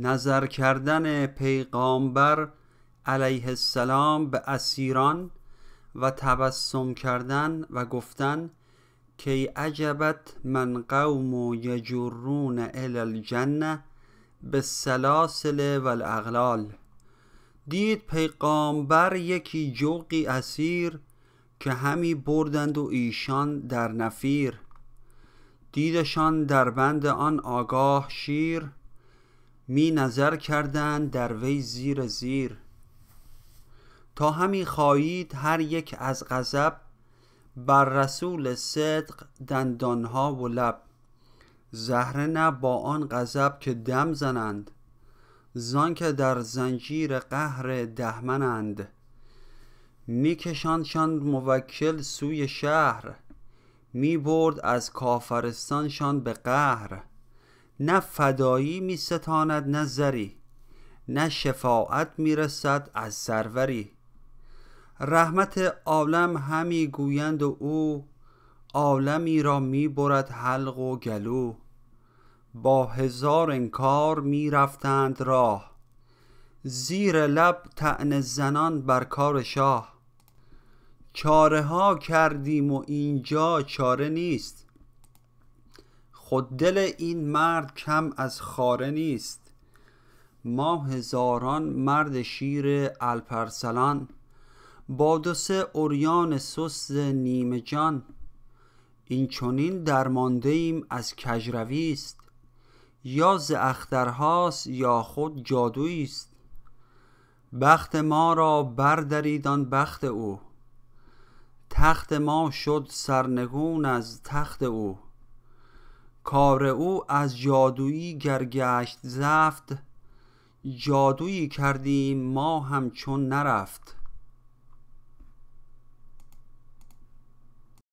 نظر کردن پیغامبر علیه السلام به اسیران و تبسم کردن و گفتن که ای عجبت من قوم یجرون الی الجنه بالسلاسل و الاغلال. دید پیغامبر یکی جوقی اسیر که همی بردند و ایشان در نفیر، دیدشان در بند آن آگاه شیر، می نظر کردند در وی زیر زیر. تا همی خایید هر یک از غضب، بر رسول صدق دندانها و لب. زهره نه با آن غضب که دم زنند، زان که در زنجیر قهر دهمنند. می کشاندشان موکل سوی شهر، می برد از کافرستانشان به قهر. نه فدایی می ستاند نه زری، نه شفاعت می رسد از سروری. رحمت عالم همی گویند و او، عالمی را می برد حلق و گلو. با هزار انکار می رفتند راه، زیر لب طعنه زنان بر کار شاه. چاره ها کردیم و اینجا چاره نیست، خود دل این مرد کم از خاره نیست. ما هزاران مرد شیر الپرسلان، با دو سه عریان سست نیمه جان. این چنین درمانده ایم از کجروی است، یا ز اخترهاست یا خود جادویی است. بخت ما را بردرید آن بخت او، تخت ما شد سرنگون از تخت او. کار او از جادویی گرگشت زفت، جادویی کردیم ما همچون نرفت.